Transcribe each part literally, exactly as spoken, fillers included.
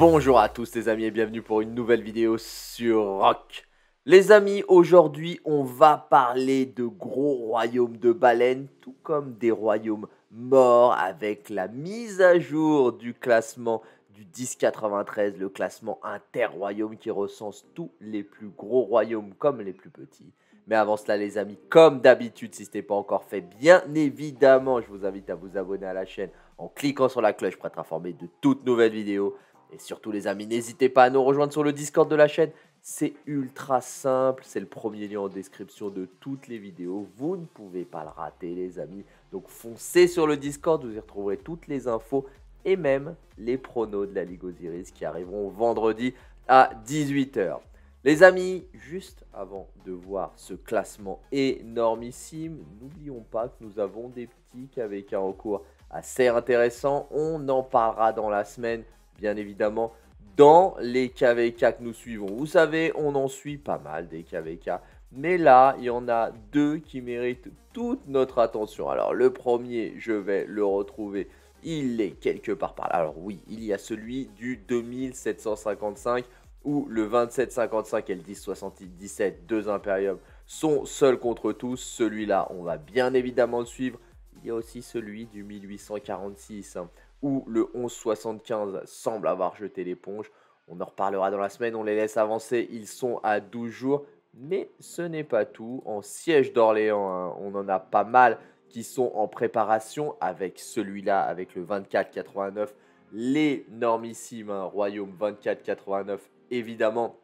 Bonjour à tous les amis et bienvenue pour une nouvelle vidéo sur Rock. Les amis, aujourd'hui on va parler de gros royaumes de baleines, tout comme des royaumes morts avec la mise à jour du classement du dix quatre-vingt-treize, le classement inter-royaume qui recense tous les plus gros royaumes comme les plus petits. Mais avant cela les amis, comme d'habitude, si ce n'est pas encore fait, bien évidemment, je vous invite à vous abonner à la chaîne en cliquant sur la cloche pour être informé de toutes nouvelles vidéos. Et surtout les amis, n'hésitez pas à nous rejoindre sur le Discord de la chaîne, c'est ultra simple, c'est le premier lien en description de toutes les vidéos, vous ne pouvez pas le rater les amis. Donc foncez sur le Discord, vous y retrouverez toutes les infos et même les pronos de la Ligue Osiris qui arriveront vendredi à dix-huit heures. Les amis, juste avant de voir ce classement énormissime, n'oublions pas que nous avons des petits K V K en cours assez intéressants, on en parlera dans la semaine. Bien évidemment, dans les K V K que nous suivons, vous savez, on en suit pas mal des K V K. Mais là, il y en a deux qui méritent toute notre attention. Alors, le premier, je vais le retrouver. Il est quelque part par là. Alors oui, il y a celui du deux mille sept cent cinquante-cinq où le vingt-sept cinquante-cinq et le dix soixante-dix-sept, deux Imperium, sont seuls contre tous. Celui-là, on va bien évidemment le suivre. Il y a aussi celui du mille huit cent quarante-six, hein, où le onze soixante-quinze semble avoir jeté l'éponge. On en reparlera dans la semaine, on les laisse avancer, ils sont à douze jours. Mais ce n'est pas tout, en siège d'Orléans, hein, on en a pas mal qui sont en préparation avec celui-là, avec le vingt-quatre quatre-vingt-neuf, l'énormissime hein, royaume vingt-quatre quatre-vingt-neuf, évidemment,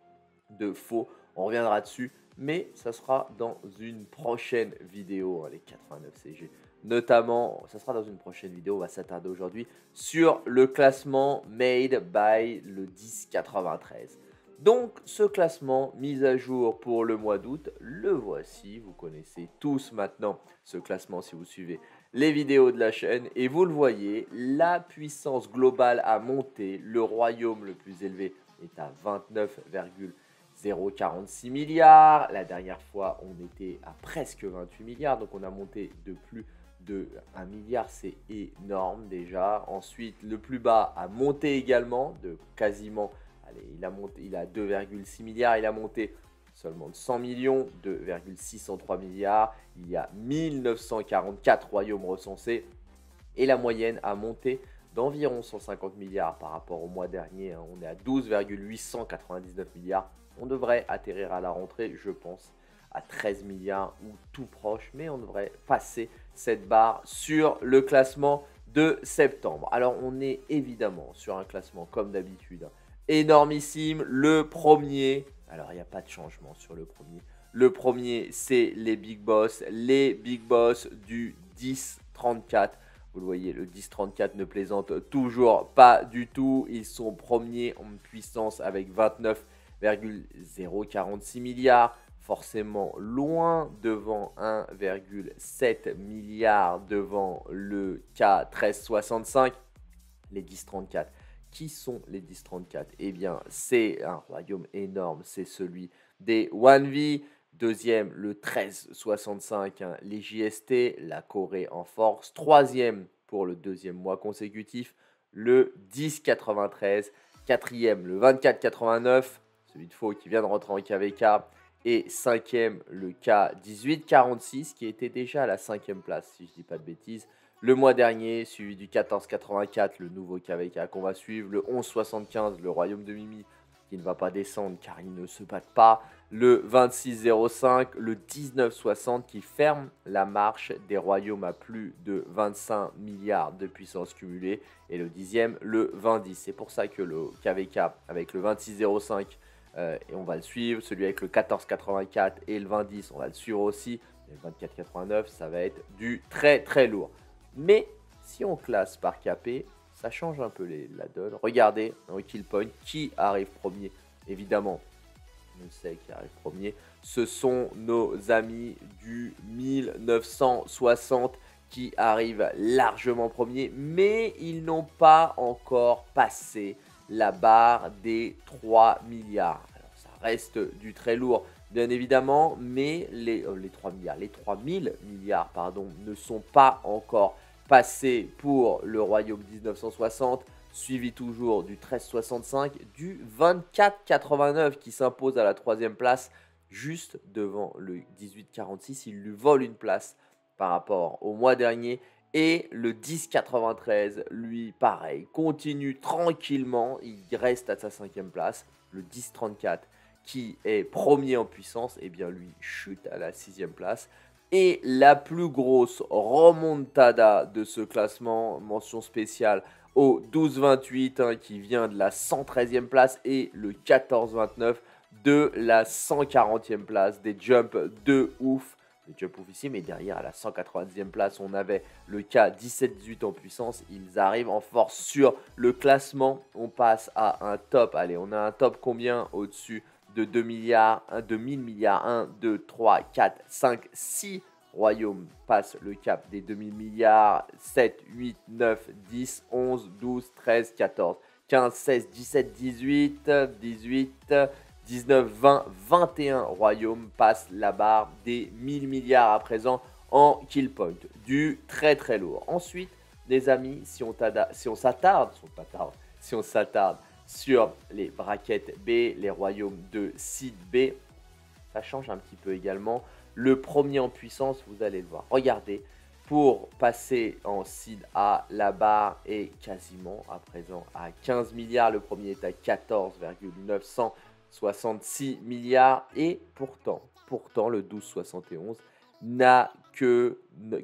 de faux. On reviendra dessus, mais ça sera dans une prochaine vidéo, hein, les quatre-vingt-neuf C G. Notamment, ça sera dans une prochaine vidéo, on va s'attarder aujourd'hui sur le classement made by le dix quatre-vingt-treize. Donc ce classement mis à jour pour le mois d'août, le voici, vous connaissez tous maintenant ce classement si vous suivez les vidéos de la chaîne. Et vous le voyez, la puissance globale a monté, le royaume le plus élevé est à vingt-neuf virgule zéro quarante-six milliards. La dernière fois on était à presque vingt-huit milliards, donc on a monté de plus de un milliard, c'est énorme déjà. Ensuite, le plus bas a monté également de quasiment, allez, il a monté, il a deux virgule six milliards, il a monté seulement de cent millions, deux virgule six cent trois milliards. Il y a mille neuf cent quarante-quatre royaumes recensés et la moyenne a monté d'environ cent cinquante milliards par rapport au mois dernier, hein. On est à douze virgule huit cent quatre-vingt-dix-neuf milliards. On devrait atterrir à la rentrée, je pense, à treize milliards ou tout proche, mais on devrait passer cette barre sur le classement de septembre. Alors on est évidemment sur un classement comme d'habitude, hein, énormissime. Le premier, alors il n'y a pas de changement sur le premier, le premier c'est les Big Boss, les Big Boss du dix trente-quatre. Vous le voyez, le dix trente-quatre ne plaisante toujours pas du tout, ils sont premiers en puissance avec vingt-neuf virgule zéro quarante-six milliards. Forcément loin devant, un virgule sept milliard devant le K mille trois cent soixante-cinq. Les dix trente-quatre. Qui sont les dix trente-quatre? Eh bien, c'est un royaume énorme. C'est celui des un V. Deuxième, le mille trois cent soixante-cinq. Hein, les J S T, la Corée en force. Troisième, pour le deuxième mois consécutif, le dix quatre-vingt-treize. Quatrième, le vingt-quatre quatre-vingt-neuf. Celui de faux qui vient de rentrer en K V K. Et cinquième, le K mille huit cent quarante-six qui était déjà à la cinquième place, si je ne dis pas de bêtises, le mois dernier, suivi du quatorze quatre-vingt-quatre, le nouveau K V K qu'on va suivre, le onze soixante-quinze, le royaume de Mimi, qui ne va pas descendre car ils ne se battent pas, le vingt-six zéro cinq, le dix-neuf soixante qui ferme la marche des royaumes à plus de vingt-cinq milliards de puissance cumulée, et le dixième, le vingt dix. C'est pour ça que le K V K avec le vingt-six zéro cinq, Euh, et on va le suivre, celui avec le quatorze quatre-vingt-quatre et le vingt dix, on va le suivre aussi. Le vingt-quatre quatre-vingt-neuf, ça va être du très très lourd. Mais si on classe par K P, ça change un peu les, la donne. Regardez, dans le kill point, qui arrive premier? Évidemment, on sait qui arrive premier. Ce sont nos amis du mille neuf cent soixante qui arrivent largement premier, mais ils n'ont pas encore passé la barre des trois milliards. Alors, ça reste du très lourd, bien évidemment, mais les, euh, les trois milliards, les trois mille milliards, pardon, ne sont pas encore passés pour le royaume dix-neuf cent soixante. suivi toujours du treize soixante-cinq, du vingt-quatre quatre-vingt-neuf qui s'impose à la troisième place juste devant le dix-huit quarante-six. Il lui vole une place par rapport au mois dernier. Et le dix quatre-vingt-treize, lui, pareil, continue tranquillement. Il reste à sa cinquième place. Le dix trente-quatre, qui est premier en puissance, eh bien lui chute à la sixième place. Et la plus grosse remontada de ce classement, mention spéciale au douze vingt-huit, hein, qui vient de la cent treizième place, et le quatorze vingt-neuf de la cent quarantième place. Des jumps de ouf. Des jumps ouf ici, mais derrière, à la cent quatre-vingt-dixième place, on avait le cas dix-sept dix-huit en puissance. Ils arrivent en force sur le classement. On passe à un top. Allez, on a un top combien au-dessus de deux milliards, deux mille milliards, un, deux, trois, quatre, cinq, six royaumes passent le cap des deux mille milliards, sept, huit, neuf, dix, onze, douze, treize, quatorze, quinze, seize, dix-sept, dix-huit, dix-huit, dix-neuf, vingt, vingt et un royaumes passent la barre des mille milliards à présent en kill point, du très très lourd. Ensuite, les amis, si on s'attarde, si on s'attarde, sur les braquettes B, les royaumes de site B, ça change un petit peu également. Le premier en puissance, vous allez le voir. Regardez, pour passer en site A, la barre est quasiment à présent à quinze milliards. Le premier est à quatorze virgule neuf cent soixante-six milliards. Et pourtant, pourtant le douze soixante et onze n'a que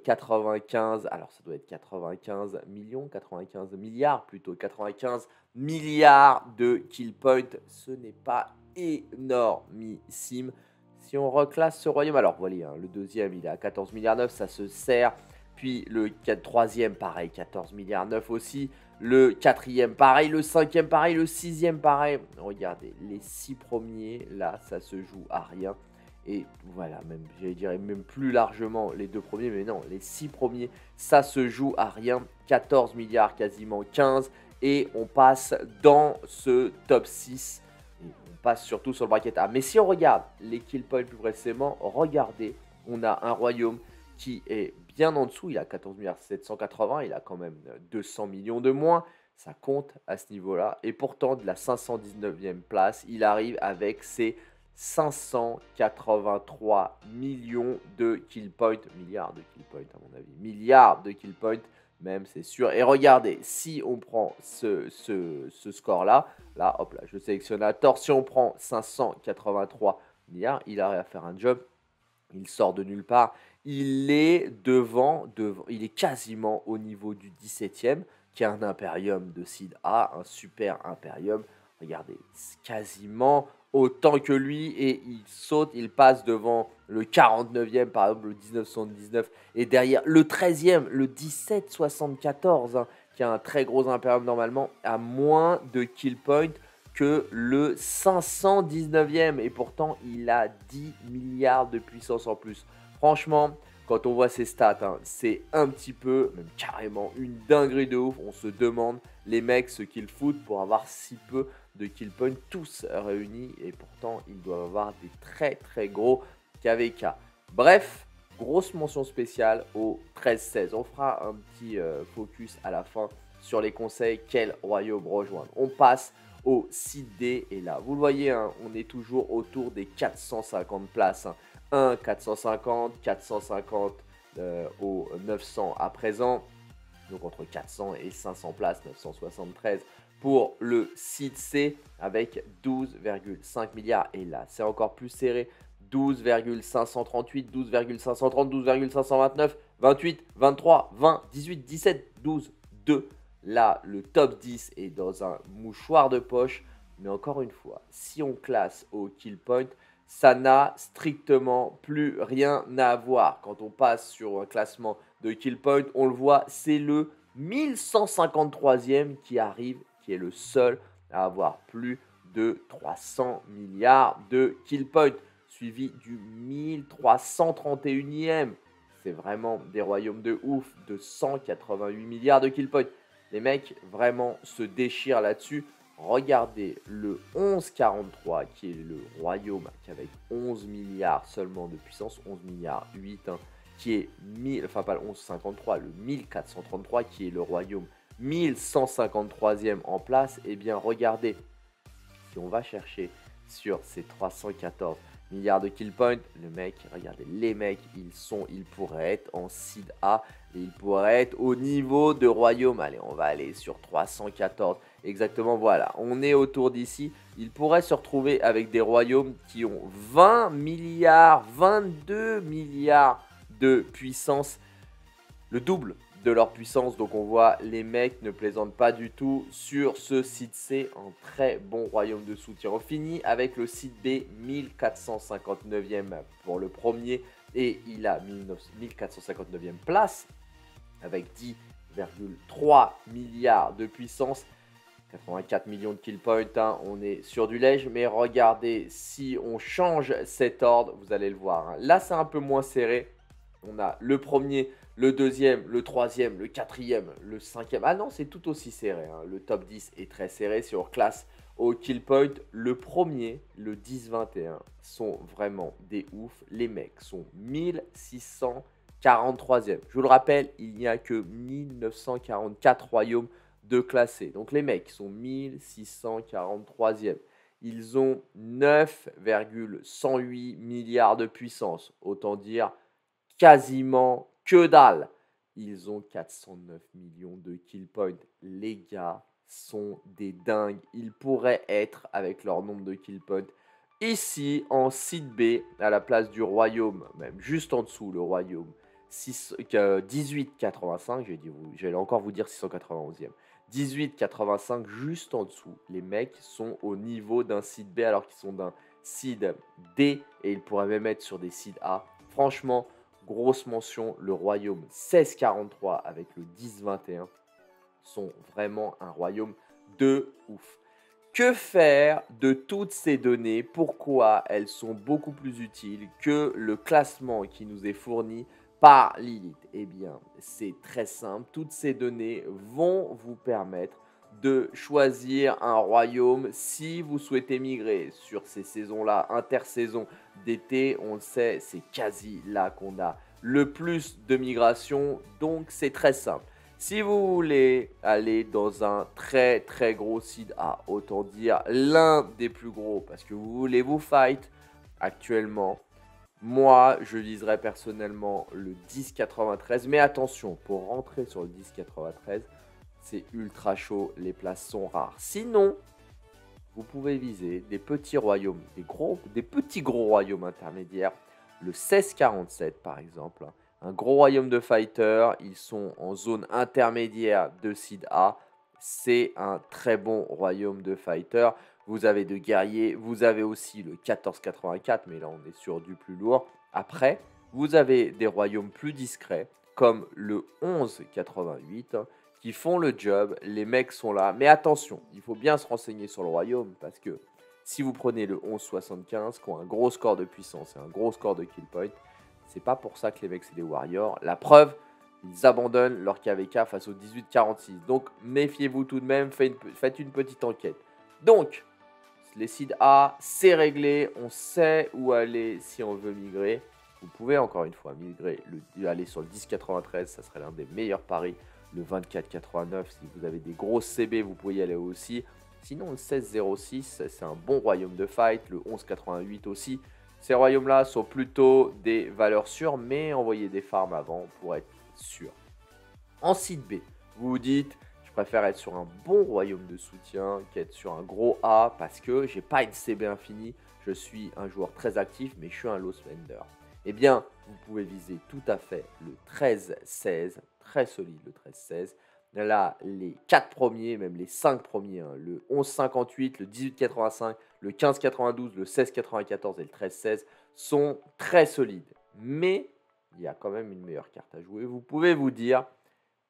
quatre-vingt-quinze, alors ça doit être quatre-vingt-quinze millions, quatre-vingt-quinze milliards plutôt, quatre-vingt-quinze milliards de kill points. Ce n'est pas énormissime. Si on reclasse ce royaume, alors voilà, hein, le deuxième il est à quatorze milliards neuf, ça se serre. Puis le troisième pareil, quatorze milliards neuf aussi. Le quatrième pareil, le cinquième pareil, le sixième pareil. Regardez, les six premiers là, ça se joue à rien. Et voilà, même, je dirais même plus largement les deux premiers, mais non, les six premiers, ça se joue à rien. quatorze milliards, quasiment quinze, et on passe dans ce top six. Et on passe surtout sur le bracket A. Mais si on regarde les kill points plus récemment, regardez, on a un royaume qui est bien en dessous. Il a quatorze milliards sept cent quatre-vingts, il a quand même deux cents millions de moins. Ça compte à ce niveau-là. Et pourtant, de la cinq cent dix-neuvième place, il arrive avec ses cinq cent quatre-vingt-trois millions de kill points, milliards de kill points à mon avis, milliards de kill points même, c'est sûr. Et regardez, si on prend ce, ce, ce score là, là hop là, je sélectionne à tort, si on prend cinq cent quatre-vingt-trois milliards, il arrive à faire un job, il sort de nulle part, il est devant, devant il est quasiment au niveau du dix-septième qui est un impérium de seed A, un super impérium, regardez, quasiment autant que lui, et il saute, il passe devant le quarante-neuvième, par exemple le dix-neuf soixante-dix-neuf, et derrière le treizième, le dix-sept soixante-quatorze, hein, qui a un très gros impérium normalement, à moins de kill point que le cinq cent dix-neuvième, et pourtant il a dix milliards de puissance en plus. Franchement, quand on voit ces stats, hein, c'est un petit peu, même carrément, une dinguerie de ouf. On se demande, les mecs, ce qu'ils foutent pour avoir si peu de kill points tous réunis, et pourtant ils doivent avoir des très très gros K V K. Bref, grosse mention spéciale au treize seize. On fera un petit euh, focus à la fin sur les conseils, quel royaume rejoindre. On passe au site D, et là vous le voyez, hein, on est toujours autour des quatre cent cinquante places, hein. un, quatre cent cinquante, quatre cent cinquante euh, au neuf cents à présent, donc entre quatre cents et cinq cents places, neuf cent soixante-treize pour le site C avec douze virgule cinq milliards. Et là, c'est encore plus serré. douze virgule cinq cent trente-huit, douze virgule cinq cent trente, douze virgule cinq cent vingt-neuf, vingt-huit, vingt-trois, vingt, dix-huit, dix-sept, douze, deux. Là, le top dix est dans un mouchoir de poche. Mais encore une fois, si on classe au kill point, ça n'a strictement plus rien à voir. Quand on passe sur un classement de kill point, on le voit, c'est le mille cent cinquante-troisième qui arrive, qui est le seul à avoir plus de trois cents milliards de kill points, suivi du mille trois cent trente et unième. C'est vraiment des royaumes de ouf, de cent quatre-vingt-huit milliards de kill points. Les mecs vraiment se déchirent là-dessus. Regardez le onze quarante-trois qui est le royaume avec onze milliards seulement de puissance, onze milliards huit, hein, qui est mille, enfin pas le onze cinquante-trois, le mille quatre cent trente-trois qui est le royaume mille cent cinquante-troisième en place, et eh bien regardez, si on va chercher sur ces trois cent quatorze milliards de kill points, le mec, regardez, les mecs, ils sont, ils pourraient être en seed A, et ils pourraient être au niveau de royaume. Allez, on va aller sur trois cent quatorze, exactement, voilà, on est autour d'ici. Ils pourraient se retrouver avec des royaumes qui ont vingt milliards, vingt-deux milliards de puissance, le double de leur puissance. Donc on voit, les mecs ne plaisantent pas du tout sur ce site C, un très bon royaume de soutien. On finit avec le site B, mille quatre cent cinquante-neuvième pour le premier, et il a mille quatre cent cinquante-neuvième place avec dix virgule trois milliards de puissance, quatre-vingt-quatre millions de kill points, hein, on est sur du léger. Mais regardez, si on change cet ordre, vous allez le voir, hein, là c'est un peu moins serré. On a le premier, le deuxième, le troisième, le quatrième, le cinquième. Ah non, c'est tout aussi serré, hein. Le top dix est très serré. Si on classe au kill point, le premier, le dix vingt et un sont vraiment des oufs. Les mecs sont mille six cent quarante-troisième. Je vous le rappelle, il n'y a que mille neuf cent quarante-quatre royaumes de classés. Donc les mecs sont mille six cent quarante-troisième. Ils ont neuf virgule cent huit milliards de puissance. Autant dire quasiment que dalle. Ils ont quatre cent neuf millions de kill points. Les gars sont des dingues. Ils pourraient être, avec leur nombre de kill points, ici en site B, à la place du royaume, même juste en dessous, le royaume dix-huit quatre-vingt-cinq. J'allais encore vous dire six cent quatre-vingt-onzième. dix-huit quatre-vingt-cinq, juste en dessous. Les mecs sont au niveau d'un site B, alors qu'ils sont d'un site D, et ils pourraient même être sur des sites A. Franchement, grosse mention, le royaume seize quarante-trois avec le dix vingt et un sont vraiment un royaume de ouf. Que faire de toutes ces données? Pourquoi elles sont beaucoup plus utiles que le classement qui nous est fourni par Lilith? Eh bien, c'est très simple. Toutes ces données vont vous permettre de choisir un royaume si vous souhaitez migrer sur ces saisons-là, intersaison d'été. On le sait, c'est quasi là qu'on a le plus de migration, donc c'est très simple. Si vous voulez aller dans un très très gros site A, autant dire l'un des plus gros, parce que vous voulez vous fight actuellement, moi je viserais personnellement le dix quatre-vingt-treize, mais attention, pour rentrer sur le dix quatre-vingt-treize, c'est ultra chaud, les places sont rares. Sinon, vous pouvez viser des petits royaumes, des, gros, des petits gros royaumes intermédiaires. Le seize quarante-sept par exemple, un gros royaume de fighters, ils sont en zone intermédiaire de seed A. C'est un très bon royaume de fighters. Vous avez de guerriers, vous avez aussi le quatorze quatre-vingt-quatre, mais là on est sur du plus lourd. Après, vous avez des royaumes plus discrets, comme le onze quatre-vingt-huit, qui font le job, les mecs sont là. Mais attention, il faut bien se renseigner sur le royaume, parce que si vous prenez le onze soixante-quinze, qui a un gros score de puissance et un gros score de kill point, c'est pas pour ça que les mecs c'est des warriors. La preuve, ils abandonnent leur K V K face au dix-huit quarante-six. Donc méfiez-vous tout de même, faites une, faites une petite enquête. Donc, les seeds A, c'est réglé, on sait où aller si on veut migrer. Vous pouvez encore une fois migrer, le, aller sur le dix quatre-vingt-treize, ça serait l'un des meilleurs paris. Le vingt-quatre quatre-vingt-neuf, si vous avez des grosses C B, vous pouvez y aller aussi. Sinon, le seize zéro six, c'est un bon royaume de fight. Le onze quatre-vingt-huit aussi. Ces royaumes-là sont plutôt des valeurs sûres, mais envoyez des farms avant pour être sûr. En site B, vous vous dites, je préfère être sur un bon royaume de soutien qu'être sur un gros A, parce que j'ai pas une C B infinie. Je suis un joueur très actif, mais je suis un low spender. Eh bien, vous pouvez viser tout à fait le treize seize, très solide le treize seize. Là, les quatre premiers, même les cinq premiers, hein, le onze cinquante-huit, le dix-huit quatre-vingt-cinq, le quinze quatre-vingt-douze, le seize quatre-vingt-quatorze et le treize seize sont très solides. Mais il y a quand même une meilleure carte à jouer. Vous pouvez vous dire,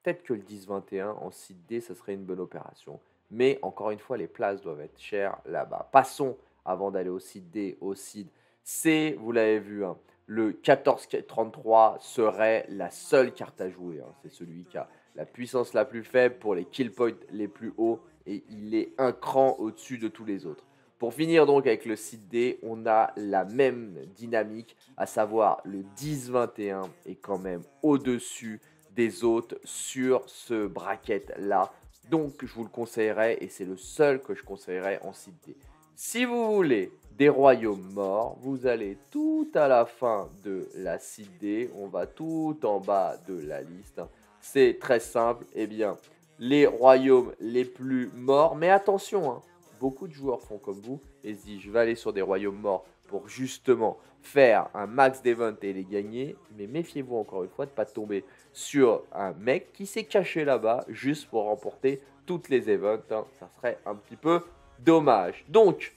peut-être que le dix vingt et un en site D, ça serait une bonne opération. Mais encore une fois, les places doivent être chères là-bas. Passons, avant d'aller au site D, au site C, vous l'avez vu, hein. Le quatorze trente-trois serait la seule carte à jouer. Hein. C'est celui qui a la puissance la plus faible pour les kill points les plus hauts, et il est un cran au-dessus de tous les autres. Pour finir donc avec le site D, on a la même dynamique, à savoir le dix vingt et un est quand même au-dessus des autres sur ce bracket-là. Donc, je vous le conseillerais, et c'est le seul que je conseillerais en site D. Si vous voulez des royaumes morts, vous allez tout à la fin de la site D. On va tout en bas de la liste. C'est très simple. Eh bien, les royaumes les plus morts. Mais attention, hein, beaucoup de joueurs font comme vous et se disent, je vais aller sur des royaumes morts pour justement faire un max d'event et les gagner. Mais méfiez-vous encore une fois de ne pas tomber sur un mec qui s'est caché là-bas juste pour remporter toutes les events. Hein. Ça serait un petit peu dommage. Donc,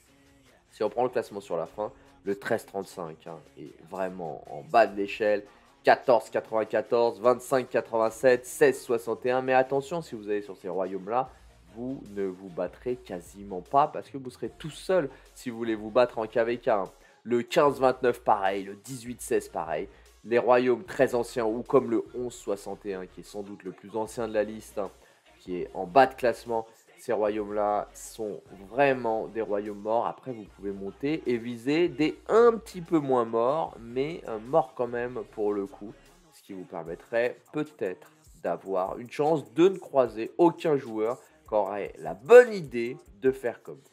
si on prend le classement sur la fin, le treize trente-cinq hein, est vraiment en bas de l'échelle. quatorze quatre-vingt-quatorze, vingt-cinq quatre-vingt-sept, seize soixante et un. Mais attention, si vous allez sur ces royaumes-là, vous ne vous battrez quasiment pas parce que vous serez tout seul si vous voulez vous battre en K V K. Hein. Le quinze vingt-neuf pareil, le dix-huit seize pareil, les royaumes très anciens ou comme le onze soixante et un qui est sans doute le plus ancien de la liste, hein, qui est en bas de classement, ces royaumes-là sont vraiment des royaumes morts. Après, vous pouvez monter et viser des un petit peu moins morts, mais euh, morts quand même pour le coup, ce qui vous permettrait peut-être d'avoir une chance de ne croiser aucun joueur qui aurait la bonne idée de faire comme vous.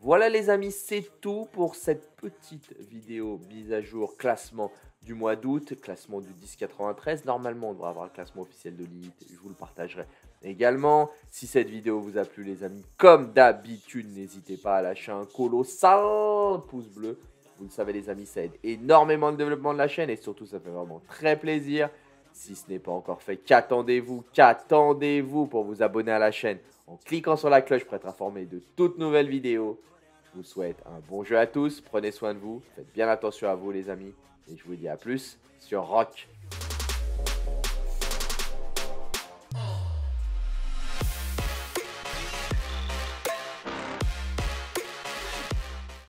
Voilà les amis, c'est tout pour cette petite vidéo mise à jour classement du mois d'août, classement du dix quatre-vingt-treize. Normalement, on devrait avoir le classement officiel de Lilith, je vous le partagerai également. Si cette vidéo vous a plu les amis, comme d'habitude, n'hésitez pas à lâcher un colossal pouce bleu. Vous le savez les amis, ça aide énormément le développement de la chaîne et surtout ça fait vraiment très plaisir. Si ce n'est pas encore fait, qu'attendez-vous, qu'attendez-vous pour vous abonner à la chaîne en cliquant sur la cloche pour être informé de toutes nouvelles vidéos. Je vous souhaite un bon jeu à tous, prenez soin de vous, faites bien attention à vous les amis, et je vous dis à plus sur Rock.